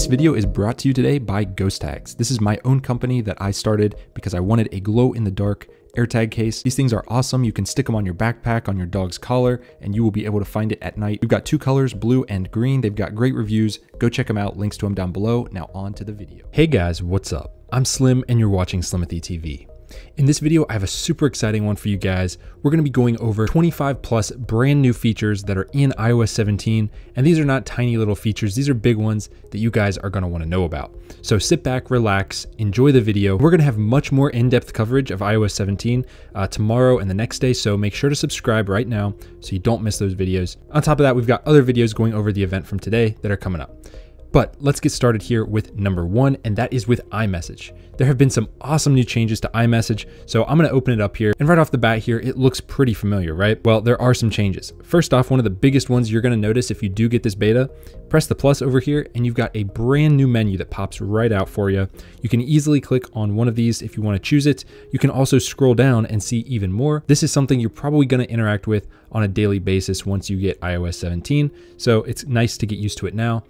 This video is brought to you today by Ghost Tags. This is my own company that I started because I wanted a glow-in-the-dark AirTag case. These things are awesome. You can stick them on your backpack, on your dog's collar, and you will be able to find it at night. We've got two colors, blue and green. They've got great reviews. Go check them out. Links to them down below. Now on to the video. Hey guys, what's up? I'm Slim and you're watching Slimothy TV. In this video, I have a super exciting one for you guys. We're going to be going over 25 plus brand new features that are in iOS 17. And these are not tiny little features. These are big ones that you guys are going to want to know about. So sit back, relax, enjoy the video. We're going to have much more in-depth coverage of iOS 17 tomorrow and the next day. So make sure to subscribe right now so you don't miss those videos. On top of that, we've got other videos going over the event from today that are coming up. But let's get started here with number one, and that is with iMessage. There have been some awesome new changes to iMessage, so I'm gonna open it up here. And right off the bat here, it looks pretty familiar, right? Well, there are some changes. First off, one of the biggest ones you're gonna notice if you do get this beta, press the plus over here, and you've got a brand new menu that pops right out for you. You can easily click on one of these if you wanna choose it. You can also scroll down and see even more. This is something you're probably gonna interact with on a daily basis once you get iOS 17, so it's nice to get used to it now.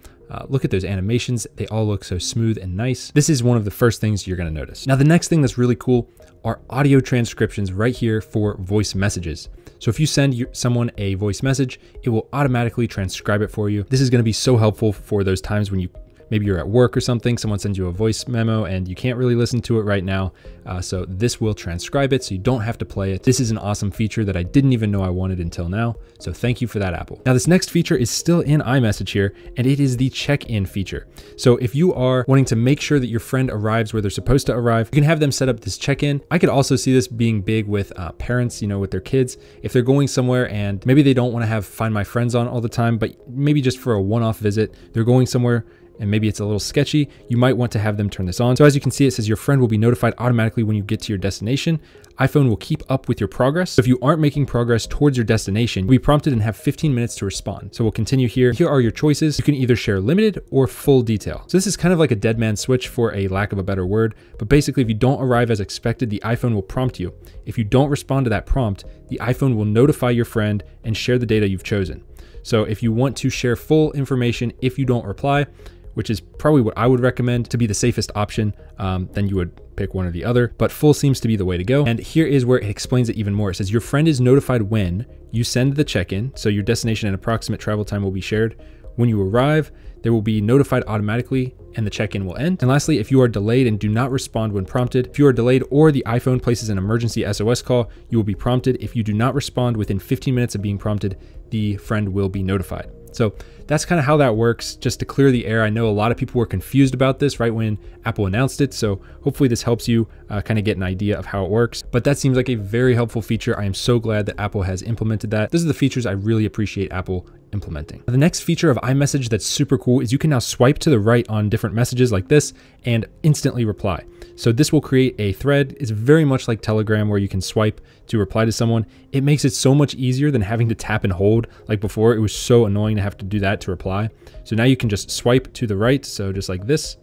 Look at those animations. They all look so smooth and nice. This is one of the first things you're gonna notice. Now, the next thing that's really cool are audio transcriptions right here for voice messages. So if you send someone a voice message, it will automatically transcribe it for you. This is gonna be so helpful for those times when maybe you're at work or something, someone sends you a voice memo and you can't really listen to it right now. So this will transcribe it so you don't have to play it. This is an awesome feature that I didn't even know I wanted until now. So thank you for that, Apple. Now this next feature is still in iMessage here, and it is the check-in feature. So if you are wanting to make sure that your friend arrives where they're supposed to arrive, you can have them set up this check-in. I could also see this being big with parents, you know, with their kids. If they're going somewhere and maybe they don't wanna have Find My Friends on all the time, but maybe just for a one-off visit, they're going somewhere and maybe it's a little sketchy, you might want to have them turn this on. So as you can see, it says your friend will be notified automatically when you get to your destination. iPhone will keep up with your progress. So if you aren't making progress towards your destination, you'll be prompted and have 15 minutes to respond. So we'll continue here. Here are your choices. You can either share limited or full detail. So this is kind of like a dead man switch, for a lack of a better word, but basically if you don't arrive as expected, the iPhone will prompt you. If you don't respond to that prompt, the iPhone will notify your friend and share the data you've chosen. So if you want to share full information, if you don't reply, which is probably what I would recommend to be the safest option, then you would pick one or the other, but full seems to be the way to go. And here is where it explains it even more. It says your friend is notified when you send the check-in, so your destination and approximate travel time will be shared. When you arrive, they will be notified automatically and the check-in will end. And lastly, if you are delayed and do not respond when prompted, if you are delayed or the iPhone places an emergency SOS call, you will be prompted. If you do not respond within 15 minutes of being prompted, the friend will be notified. So that's kind of how that works, just to clear the air. I know a lot of people were confused about this right when Apple announced it, so hopefully this helps you kind of get an idea of how it works. But that seems like a very helpful feature. I am so glad that Apple has implemented that. Those are the features I really appreciate Apple implementing. The next feature of iMessage that's super cool is you can now swipe to the right on different messages like this and instantly reply. So this will create a thread. It's very much like Telegram where you can swipe to reply to someone. It makes it so much easier than having to tap and hold. Like before, it was so annoying to have to do that to reply. So now you can just swipe to the right, so just like this,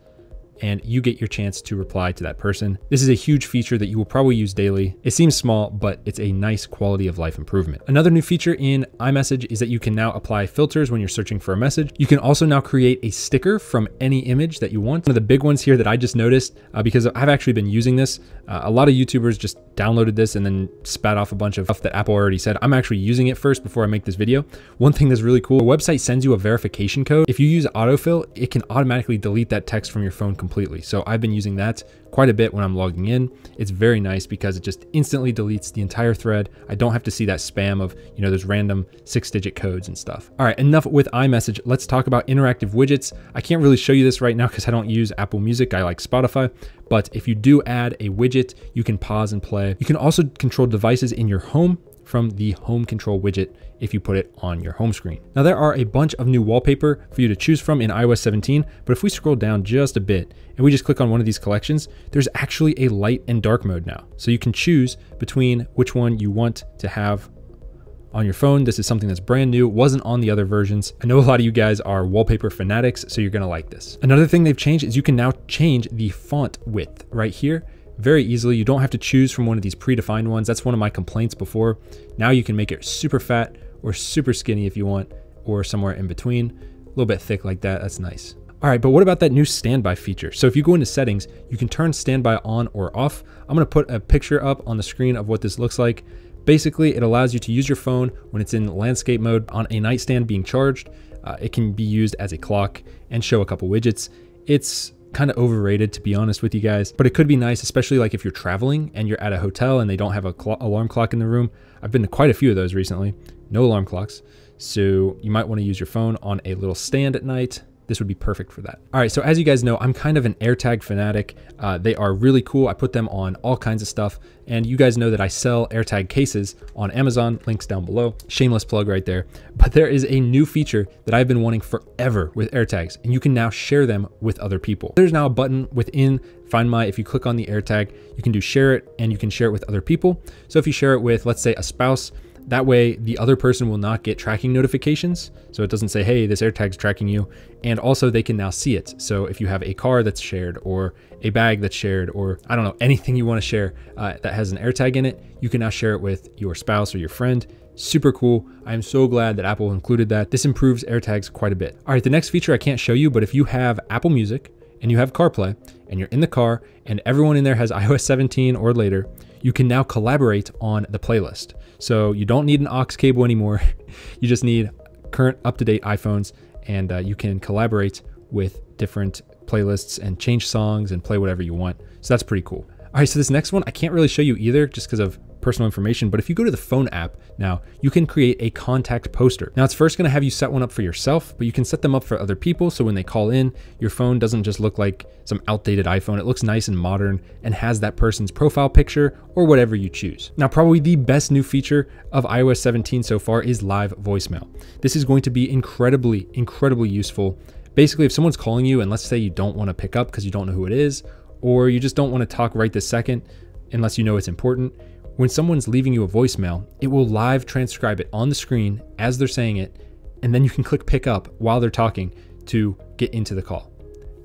and you get your chance to reply to that person. This is a huge feature that you will probably use daily. It seems small, but it's a nice quality of life improvement. Another new feature in iMessage is that you can now apply filters when you're searching for a message. You can also now create a sticker from any image that you want. One of the big ones here that I just noticed, because I've actually been using this, a lot of YouTubers just downloaded this and then spat off a bunch of stuff that Apple already said. I'm actually using it first before I make this video. One thing that's really cool, the website sends you a verification code. If you use autofill, it can automatically delete that text from your phone completely. So I've been using that quite a bit when I'm logging in. It's very nice because it just instantly deletes the entire thread. I don't have to see that spam of, you know, those random 6-digit codes and stuff. All right, enough with iMessage. Let's talk about interactive widgets. I can't really show you this right now because I don't use Apple Music. I like Spotify. But if you do add a widget, you can pause and play. You can also control devices in your home from the home control widget if you put it on your home screen. Now there are a bunch of new wallpaper for you to choose from in iOS 17, but if we scroll down just a bit and we just click on one of these collections, there's actually a light and dark mode now. So you can choose between which one you want to have on your phone. This is something that's brand new, wasn't on the other versions. I know a lot of you guys are wallpaper fanatics, so you're gonna like this. Another thing they've changed is you can now change the font width right here very easily. You don't have to choose from one of these predefined ones. That's one of my complaints before. Now you can make it super fat or super skinny if you want, or somewhere in between, a little bit thick like that. That's nice. All right, but what about that new standby feature? So if you go into settings, you can turn standby on or off. I'm gonna put a picture up on the screen of what this looks like. Basically, it allows you to use your phone when it's in landscape mode on a nightstand being charged. It can be used as a clock and show a couple widgets. It's kind of overrated, to be honest with you guys, but it could be nice, especially like if you're traveling and you're at a hotel and they don't have a alarm clock in the room. I've been to quite a few of those recently, no alarm clocks. So you might want to use your phone on a little stand at night. This would be perfect for that. All right, so as you guys know, I'm kind of an AirTag fanatic. They are really cool. I put them on all kinds of stuff. And you guys know that I sell AirTag cases on Amazon, links down below. Shameless plug right there. But there is a new feature that I've been wanting forever with AirTags, and you can now share them with other people. There's now a button within Find My. If you click on the AirTag, you can do share it, and you can share it with other people. So if you share it with, let's say, a spouse, that way the other person will not get tracking notifications. So it doesn't say, hey, this AirTag's tracking you. And also they can now see it. So if you have a car that's shared or a bag that's shared, or I don't know, anything you want to share that has an AirTag in it, you can now share it with your spouse or your friend. Super cool. I am so glad that Apple included that. This improves AirTags quite a bit. All right, the next feature I can't show you, but if you have Apple Music and you have CarPlay and you're in the car and everyone in there has iOS 17 or later, you can now collaborate on the playlist. So you don't need an aux cable anymore. You just need current up-to-date iPhones, and you can collaborate with different playlists and change songs and play whatever you want. So that's pretty cool. All right, so this next one, I can't really show you either just because of personal information, but if you go to the phone app now, you can create a contact poster. Now it's first gonna have you set one up for yourself, but you can set them up for other people. So when they call in, your phone doesn't just look like some outdated iPhone. It looks nice and modern and has that person's profile picture or whatever you choose. Now, probably the best new feature of iOS 17 so far is live voicemail. This is going to be incredibly, incredibly useful. Basically, if someone's calling you and let's say you don't wanna pick up because you don't know who it is, or you just don't wanna talk right this second, unless you know it's important, when someone's leaving you a voicemail, it will live transcribe it on the screen as they're saying it, and then you can click pick up while they're talking to get into the call.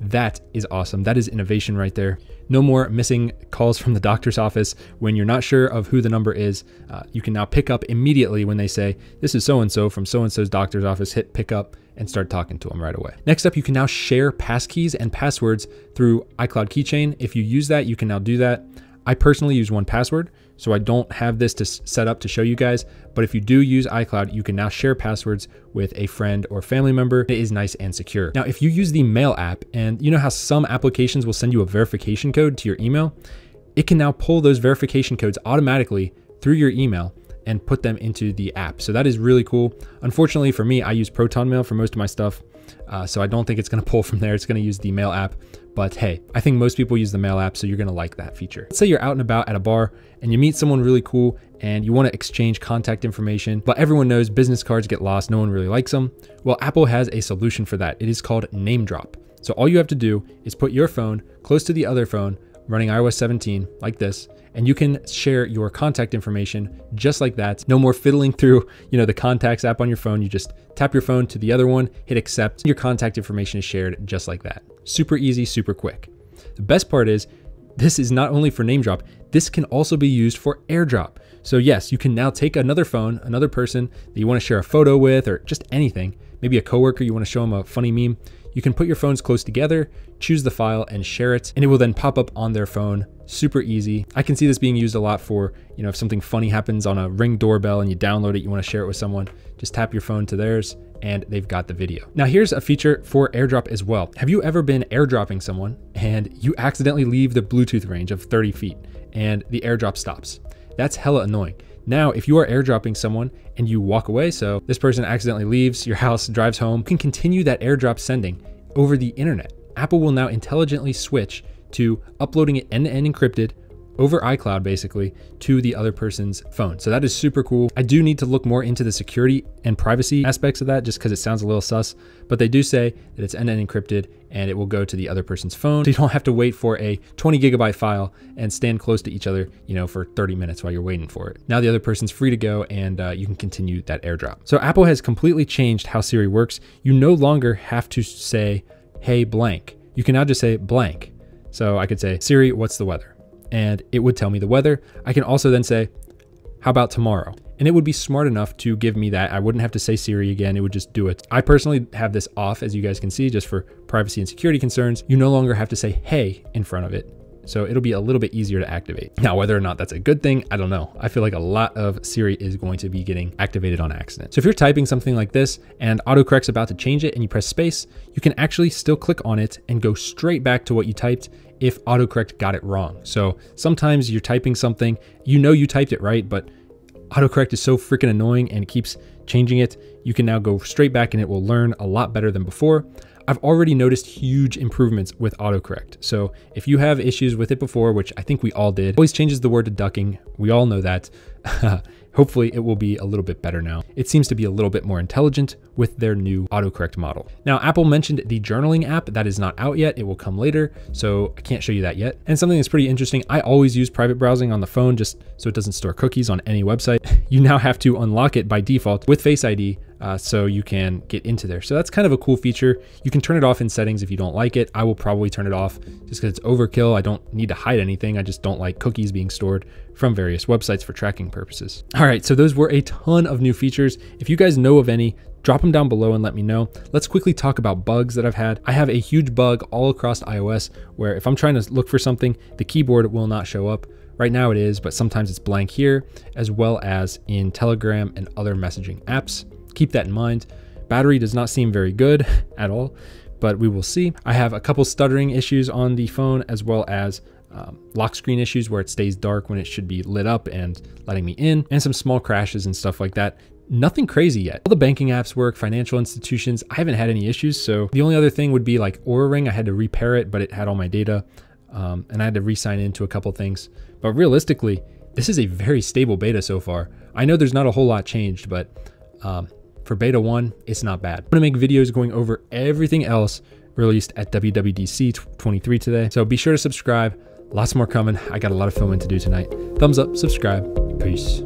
That is awesome. That is innovation right there. No more missing calls from the doctor's office when you're not sure of who the number is. You can now pick up immediately when they say, this is so-and-so from so-and-so's doctor's office, hit pick up and start talking to them right away. Next up, you can now share passkeys and passwords through iCloud Keychain. If you use that, you can now do that. I personally use 1Password, so I don't have this to set up to show you guys, but if you do use iCloud, you can now share passwords with a friend or family member. It is nice and secure. Now, if you use the Mail app, and you know how some applications will send you a verification code to your email, it can now pull those verification codes automatically through your email and put them into the app. So that is really cool. Unfortunately for me, I use ProtonMail for most of my stuff, so I don't think it's gonna pull from there. It's gonna use the Mail app. But hey, I think most people use the Mail app, so you're gonna like that feature. Let's say you're out and about at a bar and you meet someone really cool and you wanna exchange contact information, but everyone knows business cards get lost, no one really likes them. Well, Apple has a solution for that. It is called NameDrop. So all you have to do is put your phone close to the other phone running iOS 17 like this, and you can share your contact information just like that. No more fiddling through, you know, the contacts app on your phone. You just tap your phone to the other one, hit accept. Your contact information is shared just like that. Super easy, super quick. The best part is this is not only for NameDrop, this can also be used for AirDrop. So yes, you can now take another phone, another person that you want to share a photo with or just anything, maybe a coworker, you want to show them a funny meme. You can put your phones close together, choose the file and share it, and it will then pop up on their phone. Super easy. I can see this being used a lot for, you know, if something funny happens on a Ring doorbell and you download it, you want to share it with someone, just tap your phone to theirs and they've got the video. Now here's a feature for AirDrop as well. Have you ever been airdropping someone and you accidentally leave the Bluetooth range of 30 feet and the AirDrop stops? That's hella annoying. Now, if you are airdropping someone and you walk away, so this person accidentally leaves your house, drives home, you can continue that AirDrop sending over the internet. Apple will now intelligently switch to uploading it end-to-end encrypted over iCloud basically to the other person's phone. So that is super cool. I do need to look more into the security and privacy aspects of that just because it sounds a little sus, but they do say that it's end-to-end encrypted and it will go to the other person's phone. So you don't have to wait for a 20 gigabyte file and stand close to each other, you know, for 30 minutes while you're waiting for it. Now the other person's free to go and you can continue that AirDrop. So Apple has completely changed how Siri works. You no longer have to say, hey, blank. You can now just say blank. So I could say, Siri, what's the weather? And it would tell me the weather. I can also then say, how about tomorrow? and it would be smart enough to give me that. I wouldn't have to say Siri again, it would just do it. I personally have this off, as you guys can see, just for privacy and security concerns. You no longer have to say hey in front of it. So it'll be a little bit easier to activate. Now, whether or not that's a good thing, I don't know. I feel like a lot of Siri is going to be getting activated on accident. So if you're typing something like this and autocorrect's about to change it and you press space, you can actually still click on it and go straight back to what you typed if autocorrect got it wrong. So sometimes you're typing something, you know you typed it right, but autocorrect is so freaking annoying and it keeps changing it. You can now go straight back and it will learn a lot better than before. I've already noticed huge improvements with autocorrect. So if you have issues with it before, which I think we all did, it always changes the word to ducking. We all know that. Hopefully it will be a little bit better now. It seems to be a little bit more intelligent with their new autocorrect model. Now, Apple mentioned the journaling app that is not out yet. It will come later, so I can't show you that yet. And something that's pretty interesting, I always use private browsing on the phone just so it doesn't store cookies on any website. You now have to unlock it by default with Face ID so you can get into there. So that's kind of a cool feature. You can turn it off in settings if you don't like it. I will probably turn it off just because it's overkill. I don't need to hide anything. I just don't like cookies being stored from various websites for tracking purposes. All right, so those were a ton of new features. If you guys know of any, drop them down below and let me know. Let's quickly talk about bugs that I've had. I have a huge bug all across iOS where if I'm trying to look for something, the keyboard will not show up. Right now it is, but sometimes it's blank here, as well as in Telegram and other messaging apps. Keep that in mind. Battery does not seem very good at all, but we will see. I have a couple stuttering issues on the phone, as well as lock screen issues where it stays dark when it should be lit up and letting me in, and some small crashes and stuff like that. Nothing crazy yet. All the banking apps work, financial institutions, I haven't had any issues. So the only other thing would be like Oura Ring. I had to repair it, but it had all my data and I had to re-sign into a couple things. But realistically, this is a very stable beta so far. I know there's not a whole lot changed, but for beta one, it's not bad. I'm gonna make videos going over everything else released at WWDC23 today. So be sure to subscribe. Lots more coming. I got a lot of filming to do tonight. Thumbs up, subscribe, peace.